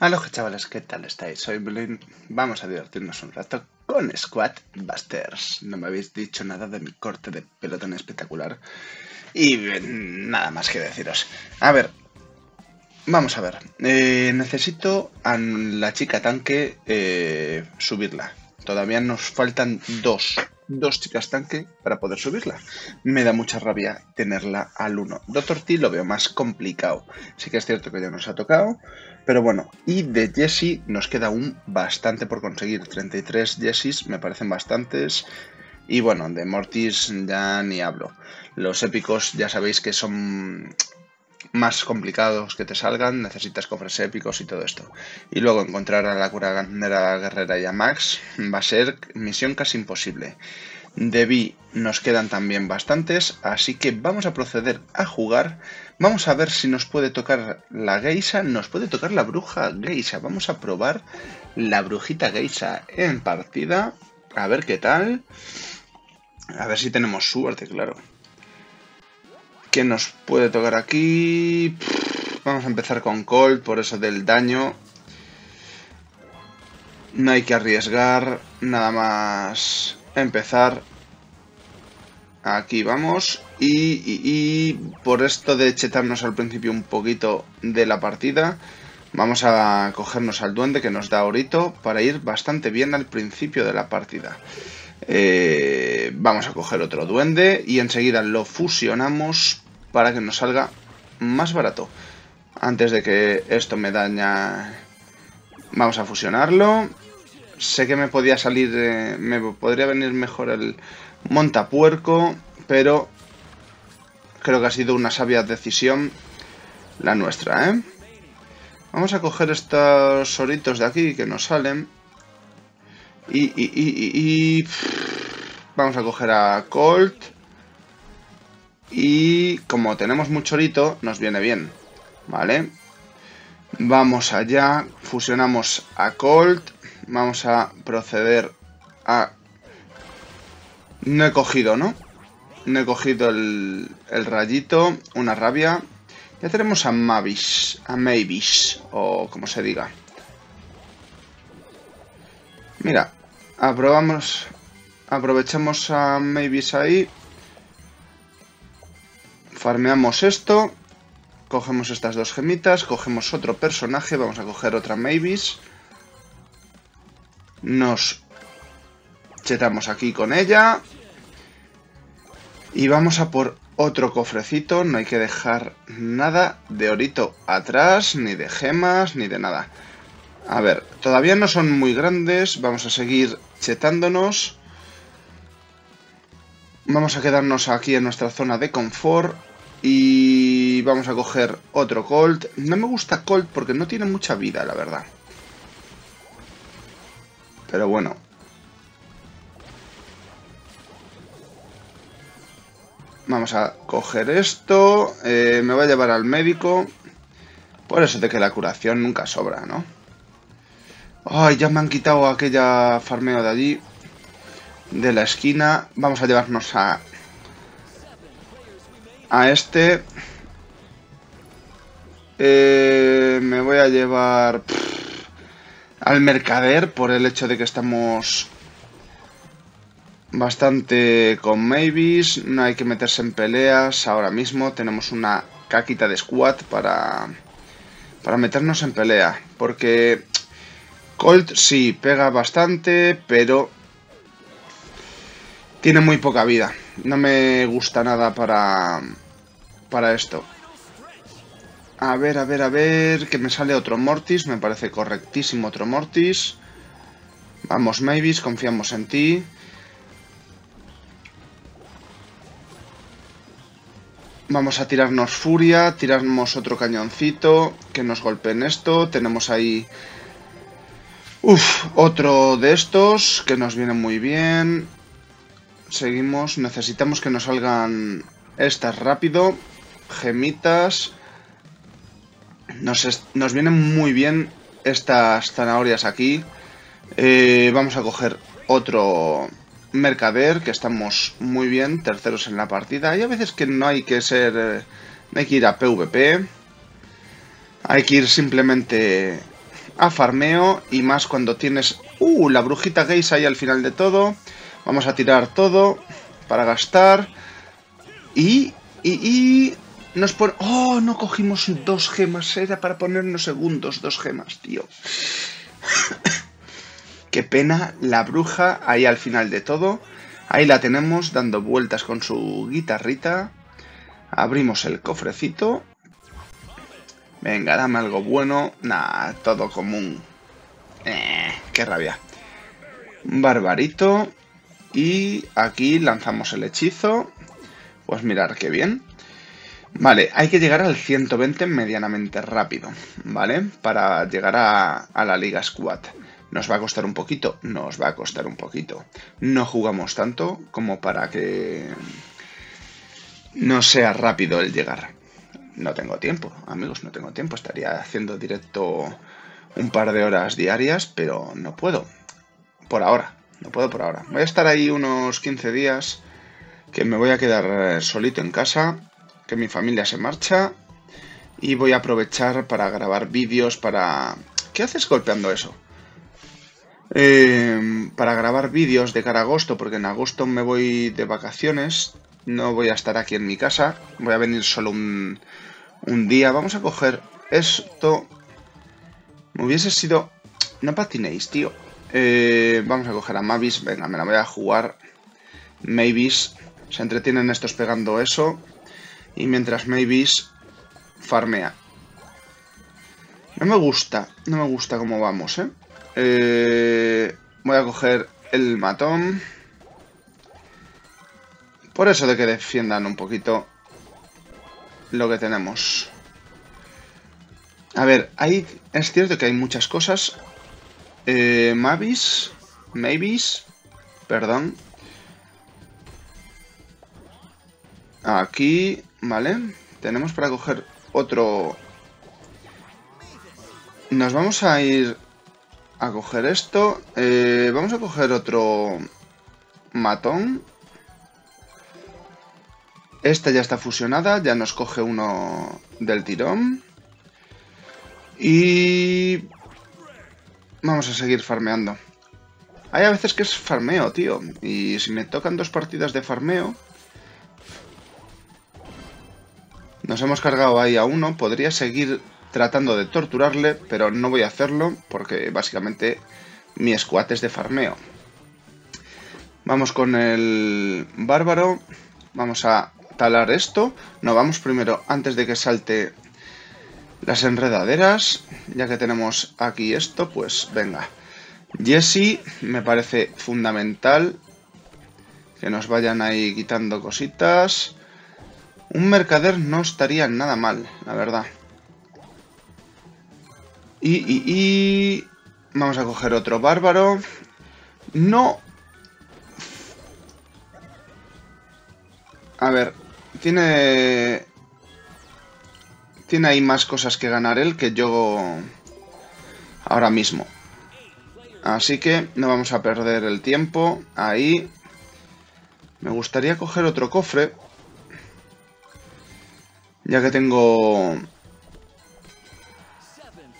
Aloha chavales, ¿qué tal estáis? Soy Blin. Vamos a divertirnos un rato con Squad Busters. No me habéis dicho nada de mi corte de pelo tan espectacular. Y nada más que deciros. A ver, vamos a ver. Necesito a la chica tanque subirla. Todavía nos faltan dos chicas tanque para poder subirla. Me da mucha rabia tenerla al 1. Doctor T lo veo más complicado. Sí que es cierto que ya nos ha tocado, pero bueno. Y de Jessie nos queda aún bastante por conseguir. 33 Jessies me parecen bastantes. Y bueno, de Mortis ya ni hablo. Los épicos ya sabéis que son más complicados que te salgan. Necesitas cofres épicos y todo esto. Y luego encontrar a la curandera guerrera y a Max va a ser misión casi imposible. De B nos quedan también bastantes, así que vamos a proceder a jugar. Vamos a ver si nos puede tocar la geisha. Nos puede tocar la bruja geisha. Vamos a probar la brujita geisha en partida. A ver qué tal. A ver si tenemos suerte, claro. ¿Qué nos puede tocar aquí? Vamos a empezar con Colt, por eso del daño. No hay que arriesgar, nada más empezar. Aquí vamos. Y por esto de chetarnos al principio un poquito de la partida, vamos a cogernos al duende que nos da orito para ir bastante bien al principio de la partida. Vamos a coger otro duende y enseguida lo fusionamos para que nos salga más barato. Antes de que esto me daña, vamos a fusionarlo. Sé que me podía salir, me podría venir mejor el montapuerco, pero creo que ha sido una sabia decisión la nuestra, ¿eh? Vamos a coger estos oritos de aquí que nos salen. Vamos a coger a Colt. Y como tenemos mucho orito, nos viene bien. Vale. Vamos allá. Fusionamos a Colt. Vamos a proceder a... No he cogido, ¿no? No he cogido el rayito. Una rabia. Ya tenemos a Mavis. A Mavis. O como se diga. Mira, aprovechamos a Mavis ahí, farmeamos esto, cogemos estas dos gemitas, cogemos otro personaje, vamos a coger otra Mavis, nos chetamos aquí con ella y vamos a por otro cofrecito. No hay que dejar nada de orito atrás, ni de gemas, ni de nada. A ver, todavía no son muy grandes, vamos a seguir chetándonos. Vamos a quedarnos aquí en nuestra zona de confort y vamos a coger otro Colt. No me gusta Colt porque no tiene mucha vida, la verdad. Pero bueno. Vamos a coger esto, me voy a llevar al médico. Por eso de que la curación nunca sobra, ¿no? Ay, ya me han quitado aquella farmeo de allí, de la esquina. Vamos a llevarnos a este. Me voy a llevar al mercader por el hecho de que estamos bastante con Mavis. No hay que meterse en peleas ahora mismo. Tenemos una caquita de squad para meternos en pelea. Porque... Colt sí, pega bastante, pero tiene muy poca vida. No me gusta nada para esto. A ver, que me sale otro Mortis. Me parece correctísimo otro Mortis. Vamos, Mavis, confiamos en ti. Vamos a tirarnos furia, tirarnos otro cañoncito, que nos golpeen esto. Tenemos ahí... Uf, otro de estos que nos viene muy bien. Seguimos, necesitamos que nos salgan estas rápido. Gemitas. Nos vienen muy bien estas zanahorias aquí. Vamos a coger otro mercader, que estamos muy bien, terceros en la partida. Y a veces que no hay que ser... No hay que ir a PvP. Hay que ir simplemente a farmeo y más cuando tienes... la brujita Geis ahí al final de todo. Vamos a tirar todo para gastar. Y nos pone... ¡Oh! No cogimos dos gemas. Era para ponernos segundos dos gemas, tío. Qué pena. La bruja ahí al final de todo. Ahí la tenemos dando vueltas con su guitarrita. Abrimos el cofrecito. Venga, dame algo bueno. Nah, todo común. Qué rabia. Barbarito. Y aquí lanzamos el hechizo. Pues mirar qué bien. Vale, hay que llegar al 120 medianamente rápido, ¿vale? Para llegar a la Liga Squad. ¿Nos va a costar un poquito? Nos va a costar un poquito. No jugamos tanto como para que no sea rápido el llegar. No tengo tiempo, amigos, no tengo tiempo. Estaría haciendo directo un par de horas diarias, pero no puedo. Por ahora, no puedo por ahora. Voy a estar ahí unos 15 días que me voy a quedar solito en casa. Que mi familia se marcha y voy a aprovechar para grabar vídeos para... ¿Qué haces golpeando eso? Para grabar vídeos de cara a agosto, porque en agosto me voy de vacaciones. No voy a estar aquí en mi casa. Voy a venir solo un día. Vamos a coger esto. Me hubiese sido... No patinéis, tío. Vamos a coger a Mavis. Venga, me la voy a jugar. Mavis. Se entretienen estos pegando eso. Y mientras Mavis farmea. No me gusta cómo vamos, ¿eh? Voy a coger el matón. Por eso de que defiendan un poquito lo que tenemos. A ver, ahí es cierto que hay muchas cosas. Mavis, perdón. Aquí... Vale, tenemos para coger otro. Nos vamos a ir a coger esto. Vamos a coger otro matón. Esta ya está fusionada, ya nos coge uno del tirón. Y vamos a seguir farmeando. Hay a veces que es farmeo, tío. Y si me tocan dos partidas de farmeo... Nos hemos cargado ahí a uno, podría seguir tratando de torturarle, pero no voy a hacerlo porque básicamente mi squad es de farmeo. Vamos con el bárbaro, vamos a talar esto. No, vamos primero antes de que salte las enredaderas, ya que tenemos aquí esto, pues venga. Jessie me parece fundamental que nos vayan ahí quitando cositas. Un mercader no estaría nada mal, la verdad. Y vamos a coger otro bárbaro. No. A ver, tiene ahí más cosas que ganar él que yo ahora mismo. Así que no vamos a perder el tiempo. Ahí. Me gustaría coger otro cofre. Ya que tengo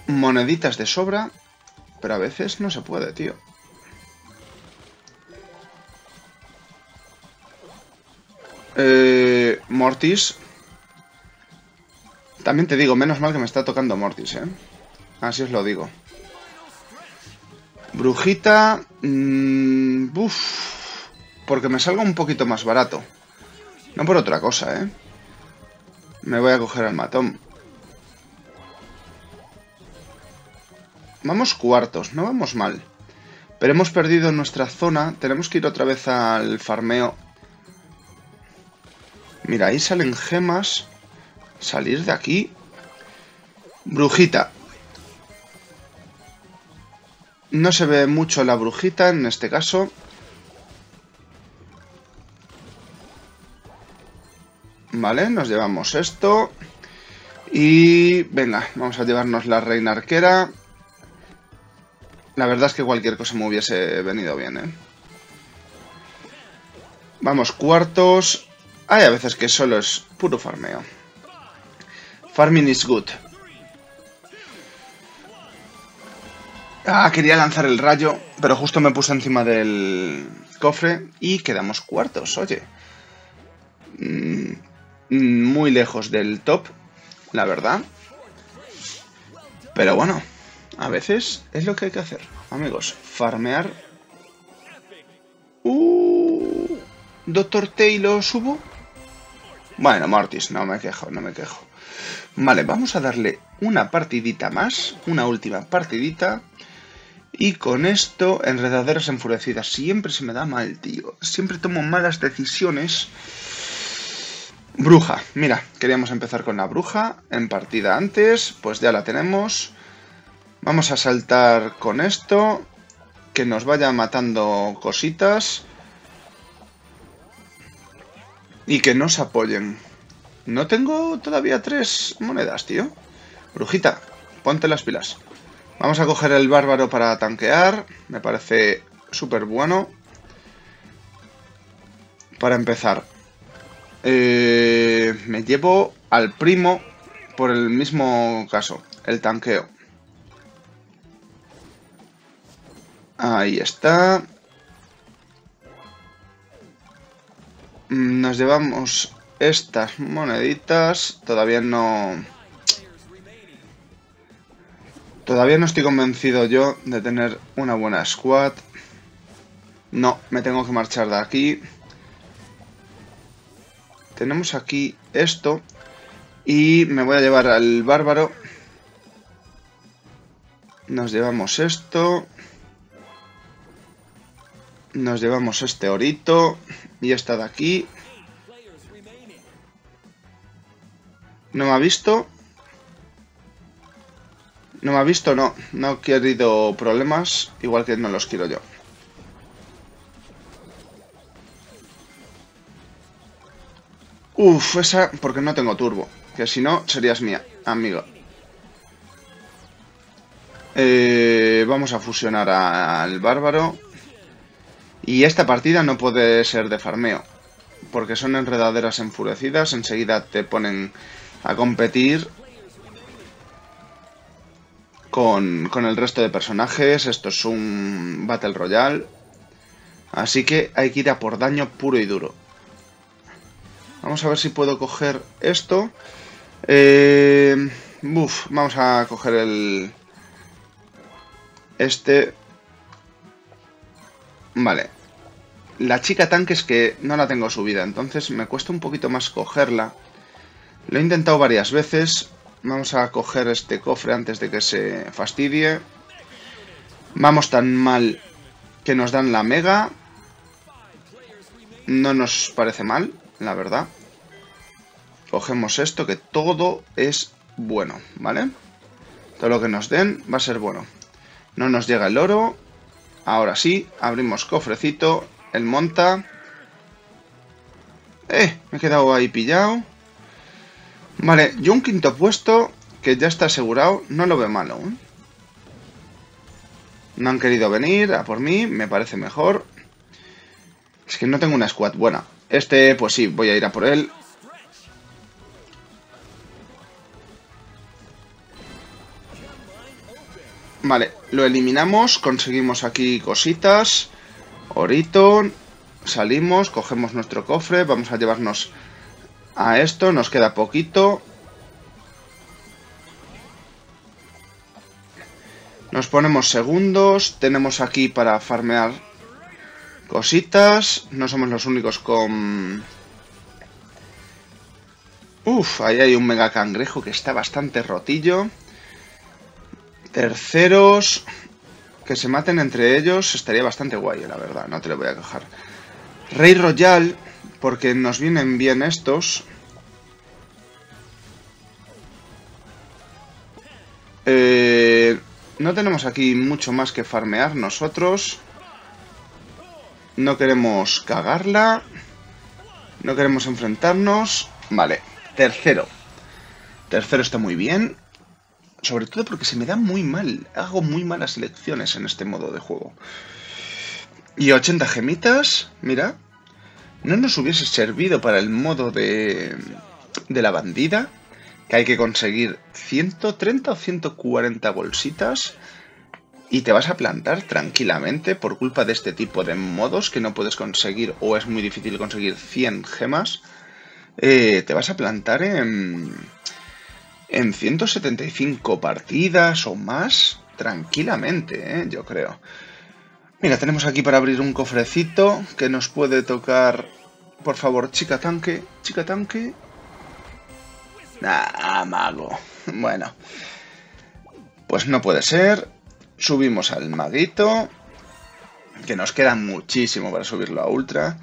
moneditas de sobra, pero a veces no se puede, tío. Mortis. También te digo, menos mal que me está tocando Mortis, ¿eh? Así os lo digo. Brujita... porque me salga un poquito más barato. No por otra cosa, ¿eh? Me voy a coger al matón. Vamos cuartos, no vamos mal. Pero hemos perdido nuestra zona. Tenemos que ir otra vez al farmeo. Mira, ahí salen gemas. Salir de aquí. Brujita. No se ve mucho la brujita en este caso. Vale, nos llevamos esto. Y venga, vamos a llevarnos la reina arquera. La verdad es que cualquier cosa me hubiese venido bien, ¿eh? Vamos, cuartos. Hay a veces que solo es puro farmeo. Farming is good. Ah, quería lanzar el rayo, pero justo me puse encima del cofre y quedamos cuartos, oye. Muy lejos del top, la verdad. Pero bueno, a veces es lo que hay que hacer, amigos. Farmear. Doctor Taylor, ¿subo? Bueno, Mortis, no me quejo, no me quejo. Vale, vamos a darle una partidita más, una última partidita. Y con esto, enredaderas enfurecidas. Siempre se me da mal, tío. Siempre tomo malas decisiones. Bruja. Mira, queríamos empezar con la bruja en partida antes. Pues ya la tenemos. Vamos a saltar con esto. Que nos vaya matando cositas. Y que nos apoyen. No tengo todavía 3 monedas, tío. Brujita, ponte las pilas. Vamos a coger el bárbaro para tanquear. Me parece súper bueno. Para empezar. Me llevo al primo por el mismo caso. El tanqueo. Ahí está. Nos llevamos estas moneditas. Todavía no estoy convencido yo de tener una buena squad. No, me tengo que marchar de aquí. Tenemos aquí esto. Y me voy a llevar al bárbaro. Nos llevamos esto. Nos llevamos este orito. Y esta de aquí. No me ha visto. No me ha visto, no. No he querido problemas, igual que no los quiero yo. Uf, esa, porque no tengo turbo. Que si no, serías mía, amigo. Vamos a fusionar al bárbaro. Y esta partida no puede ser de farmeo. Porque son enredaderas enfurecidas. Enseguida te ponen a competir con el resto de personajes. Esto es un Battle Royale. Así que hay que ir a por daño puro y duro. Vamos a ver si puedo coger esto. Vamos a coger el... Este. Vale. La chica tanque es que no la tengo subida. Entonces me cuesta un poquito más cogerla. Lo he intentado varias veces. Vamos a coger este cofre antes de que se fastidie. Vamos tan mal que nos dan la mega. No nos parece mal, la verdad. Cogemos esto, que todo es bueno, ¿vale? Todo lo que nos den va a ser bueno. No nos llega el oro. Ahora sí, abrimos cofrecito. El monta. Me he quedado ahí pillado. Vale, yo un quinto puesto que ya está asegurado, no lo veo malo. No han querido venir a por mí, me parece mejor. Es que no tengo una squad buena. Este, pues sí, voy a ir a por él. Vale, lo eliminamos, conseguimos aquí cositas. Orito, salimos, cogemos nuestro cofre, vamos a llevarnos... A esto nos queda poquito. Nos ponemos segundos. Tenemos aquí para farmear cositas. No somos los únicos con... Uf, ahí hay un mega cangrejo que está bastante rotillo. Terceros. Que se maten entre ellos. Estaría bastante guay, la verdad. No te lo voy a quejar. Rey Royal... Porque nos vienen bien estos. No tenemos aquí mucho más que farmear nosotros. No queremos cagarla. No queremos enfrentarnos. Vale, tercero. Tercero está muy bien. Sobre todo porque se me da muy mal. Hago muy malas elecciones en este modo de juego. Y 80 gemitas, mira... No nos hubiese servido para el modo de la bandida, que hay que conseguir 130 o 140 bolsitas y te vas a plantar tranquilamente por culpa de este tipo de modos que no puedes conseguir o es muy difícil conseguir 100 gemas. Te vas a plantar en 175 partidas o más tranquilamente, yo creo. Mira, tenemos aquí para abrir un cofrecito que nos puede tocar, por favor, chica tanque, chica tanque. Ah, mago. Bueno, pues no puede ser. Subimos al maguito, que nos queda muchísimo para subirlo a ultra.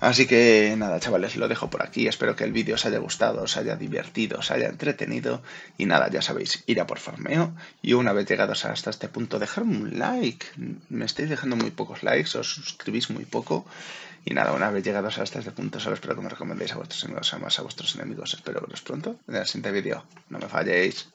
Así que nada, chavales, lo dejo por aquí. Espero que el vídeo os haya gustado, os haya divertido, os haya entretenido. Y nada, ya sabéis, ir a por farmeo. Y una vez llegados hasta este punto, dejadme un like. Me estáis dejando muy pocos likes, os suscribís muy poco. Y nada, una vez llegados hasta este punto, solo espero que me recomendéis a vuestros amigos, a vuestros enemigos. Espero veros pronto en el siguiente vídeo. No me falléis.